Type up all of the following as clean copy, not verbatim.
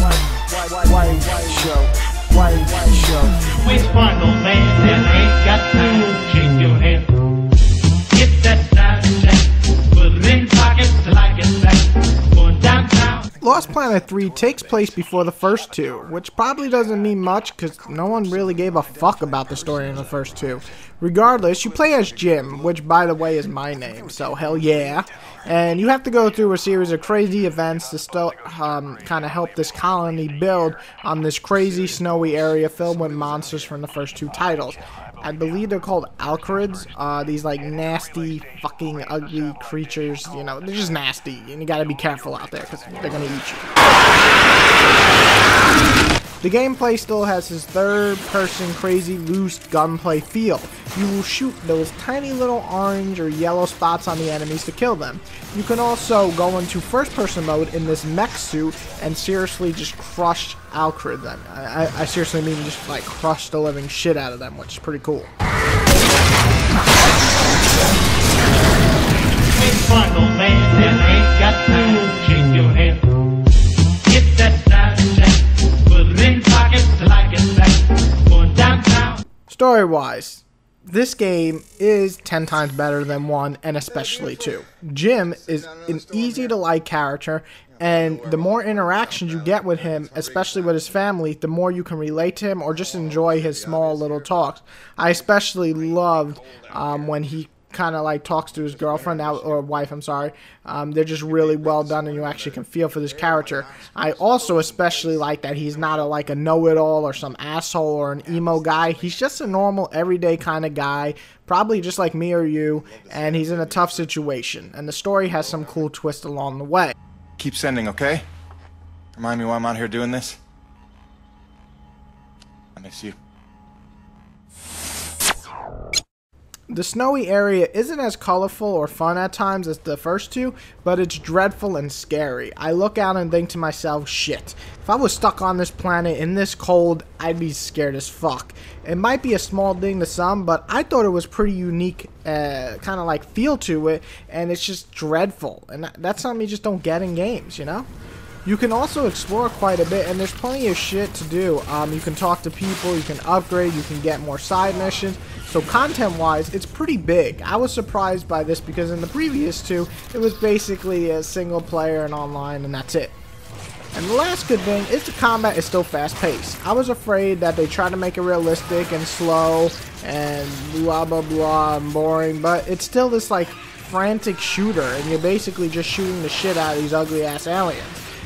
White show. Which part no man that ain't got time to shake your hand. Get that side check, put it in pockets like a sack. Going downtown. Lost Planet 3 takes place before the first two, which probably doesn't mean much because no one really gave a fuck about the story in the first two. Regardless, you play as Jim, which by the way is my name, so hell yeah. And you have to go through a series of crazy events to still kind of help this colony build on this crazy snowy area filled with monsters from the first two titles. I believe they're called Alcorids. These like nasty fucking ugly creatures, you know, they're just nasty and you gotta be careful out there because they're gonna eat you. The gameplay still has his third-person crazy loose gunplay feel. You will shoot those tiny little orange or yellow spots on the enemies to kill them. You can also go into first-person mode in this mech suit and seriously just crush Alcrid them. I seriously mean just like crush the living shit out of them, which is pretty cool. Story-wise, this game is 10 times better than 1 and especially 2. Jim is an easy-to-like character, and the more interactions you get with him, especially with his family, the more you can relate to him or just enjoy his small little talks. I especially loved when he kind of like talks to his girlfriend or wife, I'm sorry. They're just really well done and you actually can feel for this character. I also especially like that he's not like a know-it-all or some asshole or an emo guy. He's just a normal everyday kind of guy, probably just like me or you, and he's in a tough situation, and the story has some cool twists along the way. Keep sending, okay? Remind me why I'm out here doing this. I miss you. The snowy area isn't as colorful or fun at times as the first two, but it's dreadful and scary. I look out and think to myself, shit, if I was stuck on this planet in this cold, I'd be scared as fuck. It might be a small thing to some, but I thought it was pretty unique kind of like feel to it, and it's just dreadful. And that's something you just don't get in games, you know? You can also explore quite a bit, and there's plenty of shit to do. You can talk to people, you can upgrade, you can get more side missions. So content-wise, it's pretty big. I was surprised by this because in the previous two, it was basically a single player and online, and that's it. And the last good thing is the combat is still fast-paced. I was afraid that they tried to make it realistic and slow and blah blah blah and boring, but it's still this like frantic shooter, and you're basically just shooting the shit out of these ugly-ass aliens.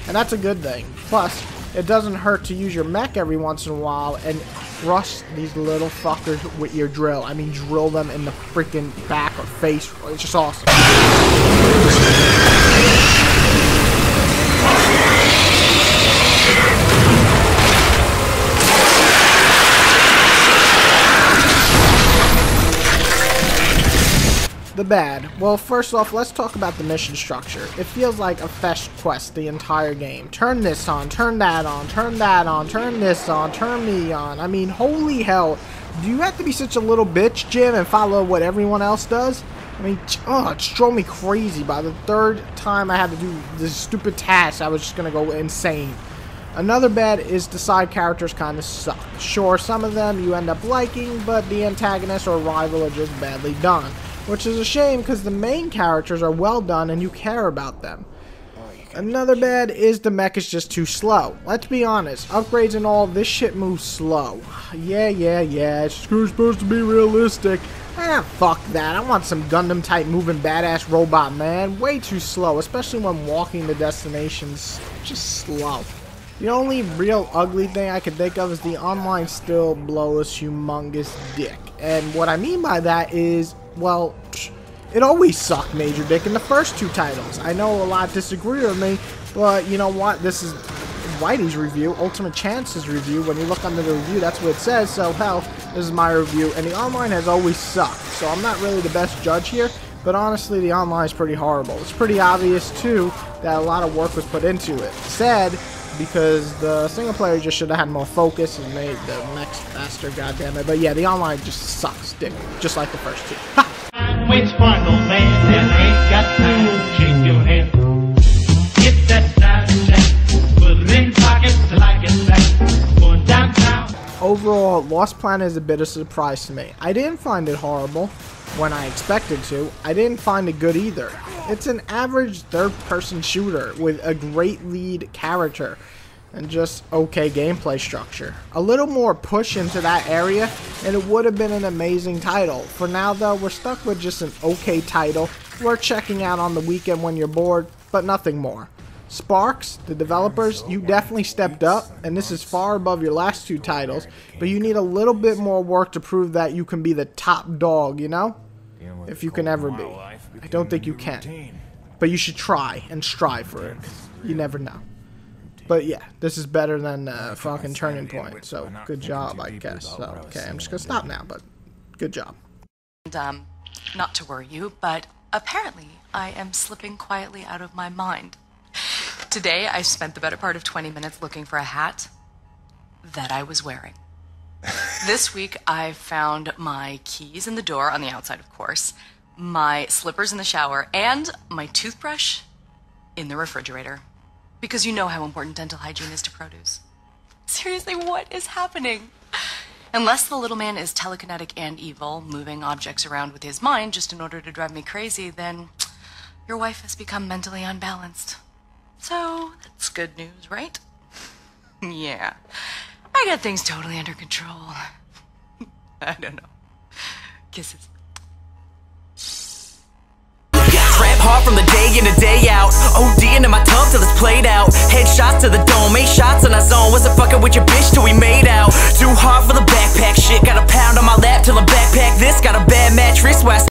And that's a good thing. Plus, it doesn't hurt to use your mech every once in a while and crush these little fuckers with your drill. I mean, drill them in the freaking back or face. It's just awesome. The bad. Well, first off, let's talk about the mission structure. It feels like a fetch quest the entire game. Turn this on, turn that on, turn that on, turn this on, turn me on. I mean, holy hell. Do you have to be such a little bitch, Jim, and follow what everyone else does? I mean, oh, it drove me crazy. By the third time I had to do this stupid task, I was just gonna go insane. Another bad is the side characters kind of suck. Sure, some of them you end up liking, but the antagonist or rival are just badly done. Which is a shame because the main characters are well done and you care about them. Another bad is the mech is just too slow. Let's be honest, upgrades and all, this shit moves slow. Yeah, it's supposed to be realistic. Ah, fuck that, I want some Gundam type moving badass robot, man. Way too slow, especially when walking to destinations, just slow. The only real ugly thing I could think of is the online still blows humongous dick. And what I mean by that is, well, it always sucked major dick in the first two titles. I know a lot disagree with me, but you know what? This is Whitey's review, Ultimate Chance's review. When you look under the review, that's what it says. So, hell, this is my review. And the online has always sucked. So I'm not really the best judge here. But honestly, the online is pretty horrible. It's pretty obvious, too, that a lot of work was put into it. Sad, because the single player just should have had more focus and made the next faster, goddammit. But yeah, the online just sucks dick, just like the first two. Ha! Which part no man that ain't got time to shake your hand. Get that side check, put it in pockets. but Lost Planet is a bit of a surprise to me. I didn't find it horrible when I expected to. I didn't find it good either. It's an average third-person shooter with a great lead character and just okay gameplay structure. A little more push into that area and it would have been an amazing title. For now though, we're stuck with just an okay title we're checking out on the weekend when you're bored, but nothing more. Sparks, the developers, you definitely stepped up, and this is far above your last two titles, but you need a little bit more work to prove that you can be the top dog, you know? If you can ever be. I don't think you can, but you should try and strive for it. You never know. But yeah, this is better than fucking Turning Point, so good job, I guess. So, okay, I'm just gonna stop now, but good job. And, not to worry you, but apparently I am slipping quietly out of my mind. Today, I spent the better part of 20 minutes looking for a hat that I was wearing. This week, I found my keys in the door, on the outside, of course, my slippers in the shower, and my toothbrush in the refrigerator. Because you know how important dental hygiene is to produce. Seriously, what is happening? Unless the little man is telekinetic and evil, moving objects around with his mind just in order to drive me crazy, then your wife has become mentally unbalanced. So, that's good news, right? Yeah. I got things totally under control. I don't know. Kisses. Rap hard from the day in and day out. OD into my tub till it's played out. Headshots to the dome, made shots in our zone. Wasn't fucking with your bitch till we made out. Too hard for the backpack shit. Got a pound on my lap till I'm backpack this. Got a bad mattress where I